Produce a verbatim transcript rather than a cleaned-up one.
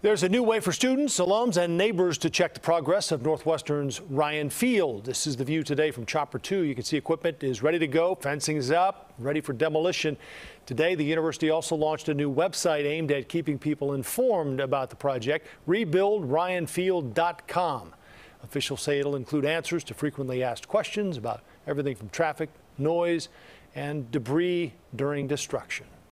There's a new way for students, alums, and neighbors to check the progress of Northwestern's Ryan Field. This is the view today from Chopper two. You can see equipment is ready to go, fencing is up, ready for demolition. Today, the university also launched a new website aimed at keeping people informed about the project, rebuild ryan field dot com. Officials say it'll include answers to frequently asked questions about everything from traffic, noise, and debris during destruction.